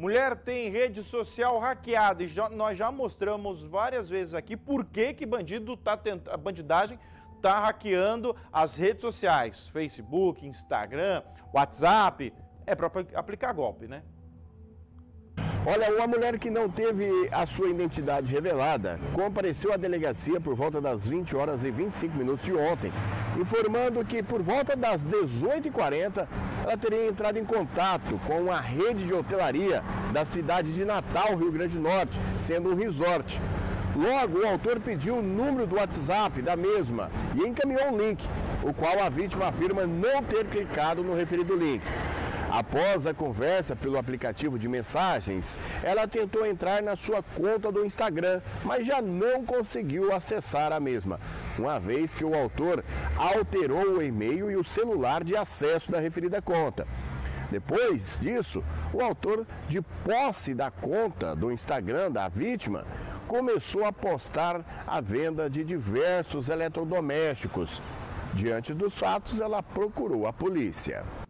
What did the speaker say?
Mulher tem rede social hackeada e nós já mostramos várias vezes aqui por que bandido a bandidagem está hackeando as redes sociais, Facebook, Instagram, WhatsApp, é para aplicar golpe, né? Olha, uma mulher que não teve a sua identidade revelada compareceu à delegacia por volta das 20 horas e 25 minutos de ontem, informando que por volta das 18h40 ela teria entrado em contato com a rede de hotelaria da cidade de Natal, Rio Grande do Norte, sendo um resort. Logo, o autor pediu o número do WhatsApp da mesma e encaminhou um link, o qual a vítima afirma não ter clicado no referido link. Após a conversa pelo aplicativo de mensagens, ela tentou entrar na sua conta do Instagram, mas já não conseguiu acessar a mesma, uma vez que o autor alterou o e-mail e o celular de acesso da referida conta. Depois disso, o autor, de posse da conta do Instagram da vítima, começou a postar a venda de diversos eletrodomésticos. Diante dos fatos, ela procurou a polícia.